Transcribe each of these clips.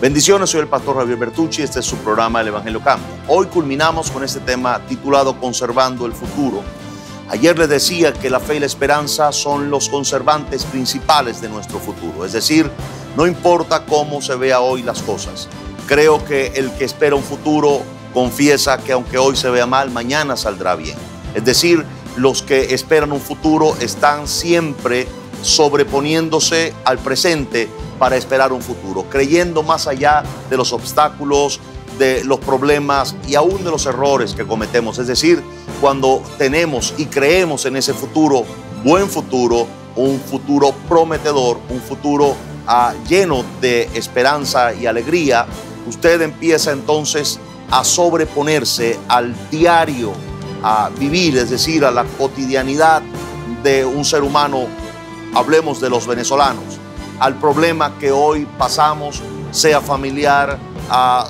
Bendiciones, soy el pastor Javier Bertucci, este es su programa El Evangelio Cambia. Hoy culminamos con este tema titulado Conservando el Futuro. Ayer les decía que la fe y la esperanza son los conservantes principales de nuestro futuro. Es decir, no importa cómo se vea hoy las cosas. Creo que el que espera un futuro confiesa que aunque hoy se vea mal, mañana saldrá bien. Es decir, los que esperan un futuro están siempre sobreponiéndose al presente para esperar un futuro, creyendo más allá de los obstáculos, de los problemas y aún de los errores que cometemos. Es decir, cuando tenemos y creemos en ese futuro, buen futuro, un futuro prometedor, un futuro lleno de esperanza y alegría, usted empieza entonces a sobreponerse al diario, a vivir, es decir, a la cotidianidad de un ser humano. Hablemos de los venezolanos, al problema que hoy pasamos, sea familiar,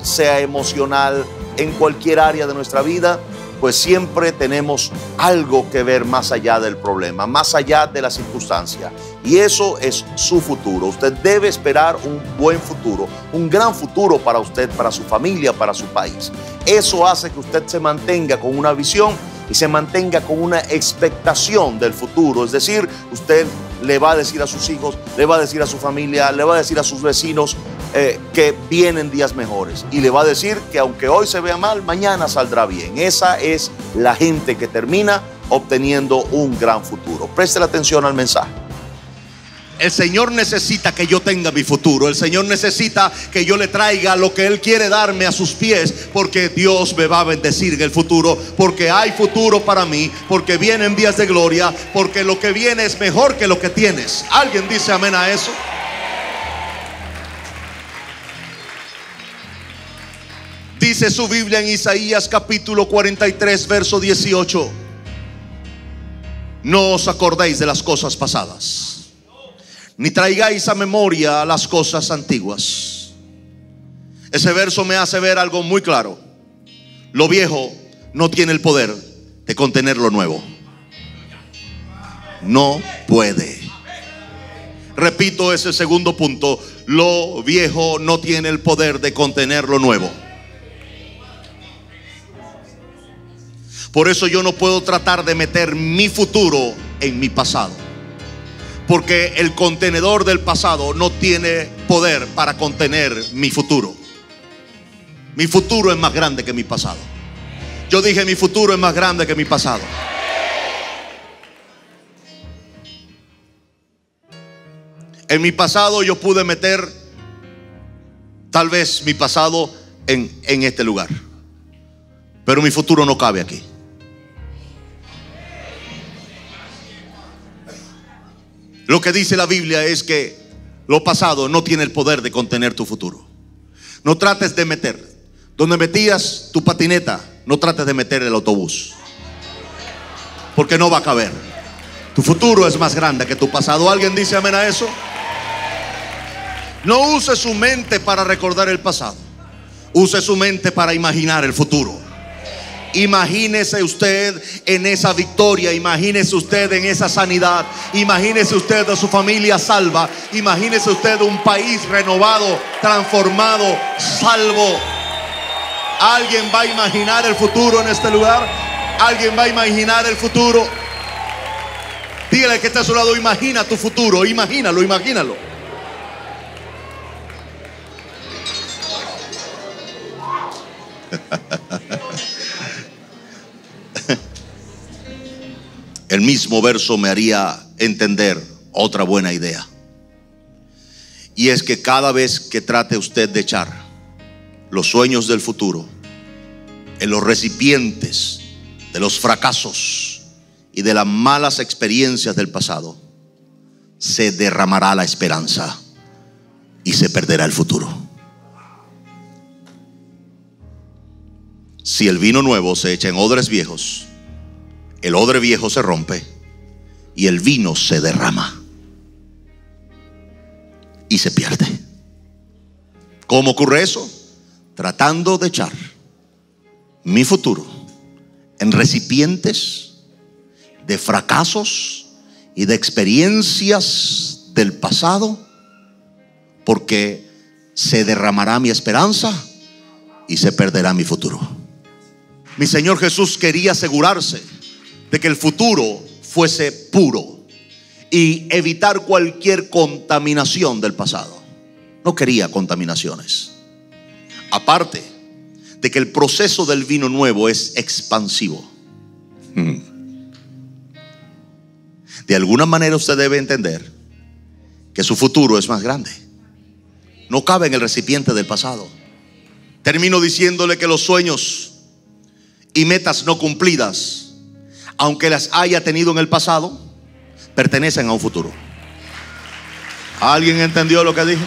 sea emocional, en cualquier área de nuestra vida, pues siempre tenemos algo que ver más allá del problema, más allá de la circunstancia. Y eso es su futuro. Usted debe esperar un buen futuro, un gran futuro para usted, para su familia, para su país. Eso hace que usted se mantenga con una visión y se mantenga con una expectación del futuro. Es decir, usted le va a decir a sus hijos, le va a decir a su familia, le va a decir a sus vecinos que vienen días mejores. Y le va a decir que aunque hoy se vea mal, mañana saldrá bien. Esa es la gente que termina obteniendo un gran futuro. Preste la atención al mensaje. El Señor necesita que yo tenga mi futuro. El Señor necesita que yo le traiga lo que Él quiere darme a sus pies, porque Dios me va a bendecir en el futuro, porque hay futuro para mí, porque vienen días de gloria, porque lo que viene es mejor que lo que tienes. ¿Alguien dice amén a eso? Dice su Biblia en Isaías capítulo 43, verso 18: no os acordéis de las cosas pasadas, ni traigáis a memoria las cosas antiguas. Ese verso me hace ver algo muy claro. Lo viejo no tiene el poder de contener lo nuevo. No puede. Repito ese segundo punto. Lo viejo no tiene el poder de contener lo nuevo. Por eso yo no puedo tratar de meter mi futuro en mi pasado, porque el contenedor del pasado no tiene poder para contener mi futuro. Mi futuro es más grande que mi pasado. Yo dije, mi futuro es más grande que mi pasado. En mi pasado yo pude meter tal vez mi pasado en este lugar, pero mi futuro no cabe aquí. Lo que dice la Biblia es que lo pasado no tiene el poder de contener tu futuro. No trates de meter donde metías tu patineta, no trates de meter el autobús, porque no va a caber. Tu futuro es más grande que tu pasado. ¿Alguien dice amén a eso? No use su mente para recordar el pasado. Use su mente para imaginar el futuro. Imagínese usted en esa victoria, imagínese usted en esa sanidad, imagínese usted a su familia salva, imagínese usted un país renovado, transformado, salvo. ¿Alguien va a imaginar el futuro en este lugar? ¿Alguien va a imaginar el futuro? Dígale que está a su lado, imagina tu futuro, imagínalo, imagínalo. El mismo verso me haría entender otra buena idea. Y es que cada vez que trate usted de echar los sueños del futuro en los recipientes de los fracasos y de las malas experiencias del pasado, se derramará la esperanza y se perderá el futuro. Si el vino nuevo se echa en odres viejos, el odre viejo se rompe y el vino se derrama y se pierde. ¿Cómo ocurre eso? Tratando de echar mi futuro en recipientes de fracasos y de experiencias del pasado, porque se derramará mi esperanza y se perderá mi futuro. Mi Señor Jesús quería asegurarse de que el futuro fuese puro y evitar cualquier contaminación del pasado. No quería contaminaciones. Aparte de que el proceso del vino nuevo es expansivo. De alguna manera usted debe entender que su futuro es más grande. No cabe en el recipiente del pasado. Termino diciéndole que los sueños y metas no cumplidas, aunque las haya tenido en el pasado, pertenecen a un futuro. ¿Alguien entendió lo que dije?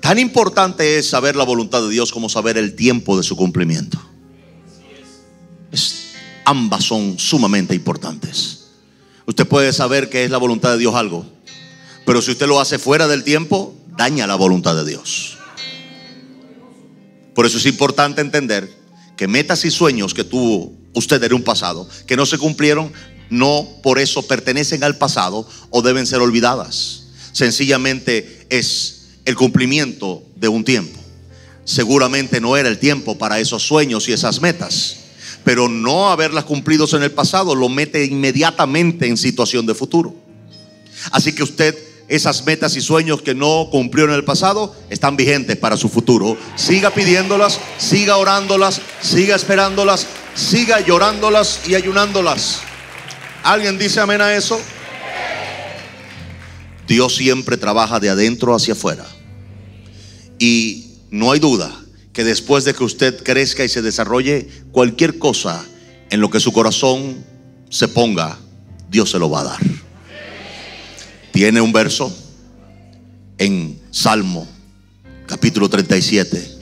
Tan importante es saber la voluntad de Dios como saber el tiempo de su cumplimiento. Ambas son sumamente importantes. Usted puede saber que es la voluntad de Dios algo, pero si usted lo hace fuera del tiempo, daña la voluntad de Dios. Por eso es importante entender que metas y sueños que tuvo usted en un pasado, que no se cumplieron, no por eso pertenecen al pasado o deben ser olvidadas. Sencillamente es el cumplimiento de un tiempo. Seguramente no era el tiempo para esos sueños y esas metas, pero no haberlas cumplido en el pasado lo mete inmediatamente en situación de futuro. Así que usted, esas metas y sueños que no cumplió en el pasado están vigentes para su futuro. Siga pidiéndolas, siga orándolas, siga esperándolas, siga llorándolas y ayunándolas. ¿Alguien dice amén a eso? Dios siempre trabaja de adentro hacia afuera. Y no hay duda que después de que usted crezca y se desarrolle, cualquier cosa en lo que su corazón se ponga, Dios se lo va a dar. Tiene un verso en Salmo capítulo 37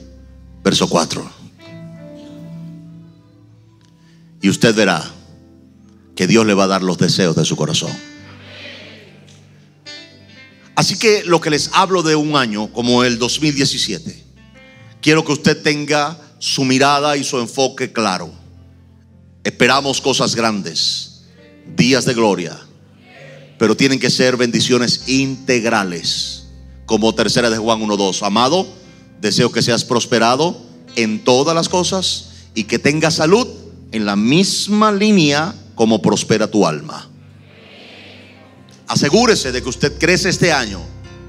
verso 4, y usted verá que Dios le va a dar los deseos de su corazón. Así que lo que les hablo de un año como el 2017, quiero que usted tenga su mirada y su enfoque claro. Esperamos cosas grandes, días de gloria, pero tienen que ser bendiciones integrales. Como tercera de Juan 1:2, amado, deseo que seas prosperado en todas las cosas y que tengas salud en la misma línea como prospera tu alma. Asegúrese de que usted crece este año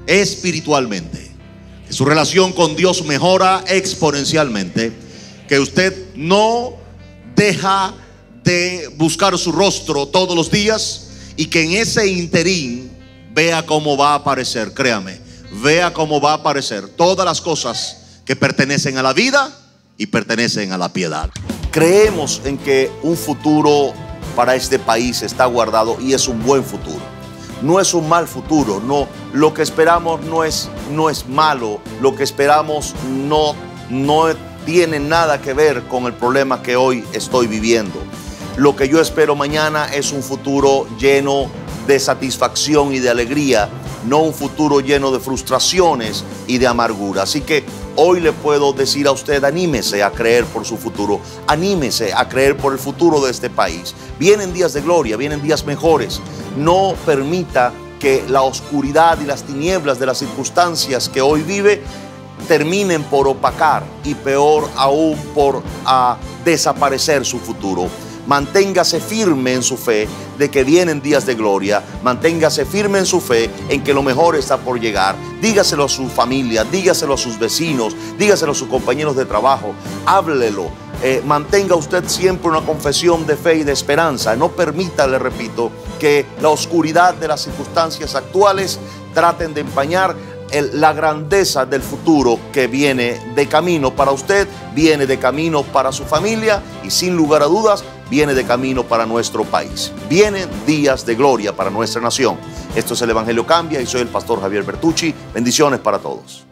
espiritualmente, que su relación con Dios mejora exponencialmente, que usted no deja de buscar su rostro todos los días, y que en ese interín vea cómo va a aparecer, créame, vea cómo va a aparecer todas las cosas que pertenecen a la vida y pertenecen a la piedad. Creemos en que un futuro para este país está guardado, y es un buen futuro. No es un mal futuro, no. Lo que esperamos no es malo, lo que esperamos no tiene nada que ver con el problema que hoy estoy viviendo. Lo que yo espero mañana es un futuro lleno de satisfacción y de alegría, no un futuro lleno de frustraciones y de amargura. Así que hoy le puedo decir a usted, anímese a creer por su futuro, anímese a creer por el futuro de este país. Vienen días de gloria, vienen días mejores. No permita que la oscuridad y las tinieblas de las circunstancias que hoy vive terminen por opacar y peor aún por desaparecer su futuro. Manténgase firme en su fe de que vienen días de gloria. Manténgase firme en su fe en que lo mejor está por llegar. Dígaselo a su familia, dígaselo a sus vecinos, dígaselo a sus compañeros de trabajo. Háblelo. Mantenga usted siempre una confesión de fe y de esperanza. No permita, le repito, que la oscuridad de las circunstancias actuales traten de empañar la grandeza del futuro que viene de camino para usted, viene de camino para su familia y, sin lugar a dudas, viene de camino para nuestro país. Vienen días de gloria para nuestra nación. Esto es El Evangelio Cambia y soy el pastor Javier Bertucci. Bendiciones para todos.